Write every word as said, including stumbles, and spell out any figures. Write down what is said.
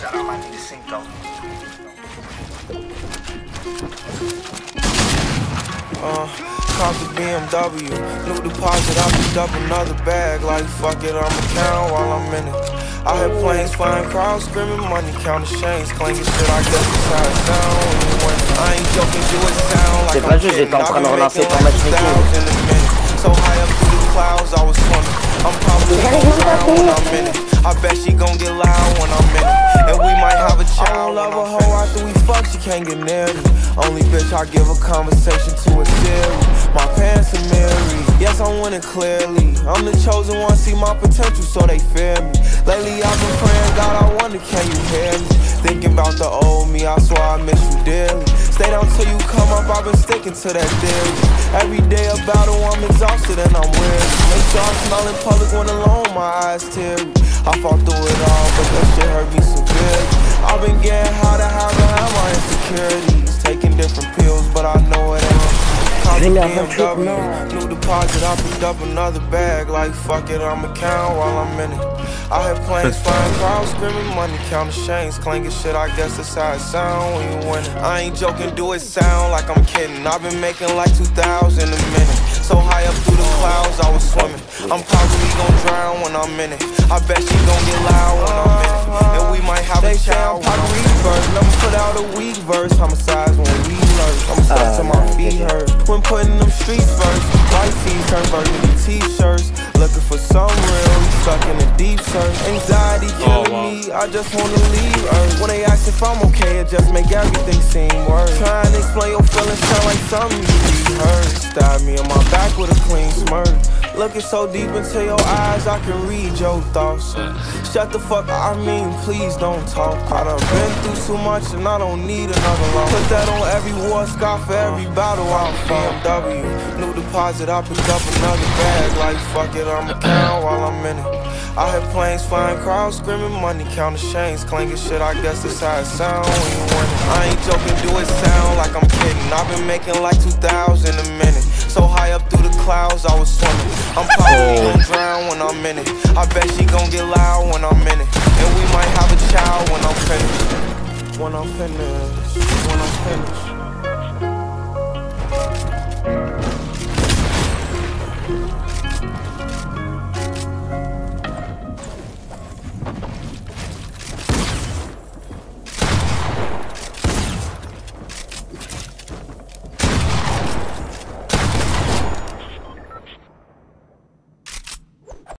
That I might need to sink though. Uh, cop the B M W. New deposit, I picked up another bag. Like, fuck it, I'ma count while I'm in it. I had planes flying, crowds screaming, money counting, chains clanking, shit. I guess it's how it sound. I ain't joking, do it sound like I'm kidding. I've been making like two thousand in a minute. So high up through the clouds, I was swimming. I'm probably gonna drown when I'm in it. I bet she gon' get loud when I'm in it. And we might have a child. I don't love a hoe after we fuck, she can't get near me. Only bitch I give a conversation to a theory. My parents are married, yes I'm winning clearly. I'm the chosen one, see my potential so they fear me. Lately I've been praying, God I wonder can you hear me. Thinking about the old me, I swear I miss you dearly. Stay down till you come up, I've been sticking to that theory. Every day a battle, I'm exhausted and I'm weary. Make sure I smile in public when alone, my eyes teary. I fought through it all, but that shit hurt me severely. I've been getting how to hide behind my insecurities. Taking different pills, but I know it ain't. Cop the B M W, new deposit, I picked up another bag. Like, fuck it, I'ma count while I'm in it. I had planes flying, crowds screaming, money counting, chains clanking, shit. I guess that's how it sound when you win it. I ain't joking, do it sound like I'm kidding. I've been making like two thousand a minute. So high up through the clouds, I was swimming. I'm probably gonna drown when I'm in it. I bet she gon' get loud when I'm in it. And we might have a child when I'm reversed. I'ma put out a weak verse, homicides when we lurch. I'm stuck to my feet hurt. When putting them streets first, white tees converted to t-shirts. Looking for some real, stuck in a deep search. Anxiety killing me, I just wanna leave her. When they ask if I'm okay, it just make everything seem worse. Trying to explain your feelings sound like something you heard. Stab me in my back with a clean smirk. Looking so deep into your eyes, I can read your thoughts. Shut the fuck up, I mean, please don't talk. I done been through too much and I don't need another loan. Put that on every war scar for every battle I fought. B M W, new deposit, I picked up another bag. Like, fuck it, I'ma count while I'm in it. I had planes flying, crowds screaming, money counting, chains clanking, shit. I guess that's how it sound when you win it. I ain't joking, do it sound like I'm kidding. I've been making like two thousand a minute. So high up through the clouds, I was swimming. I'm probably gonna drown.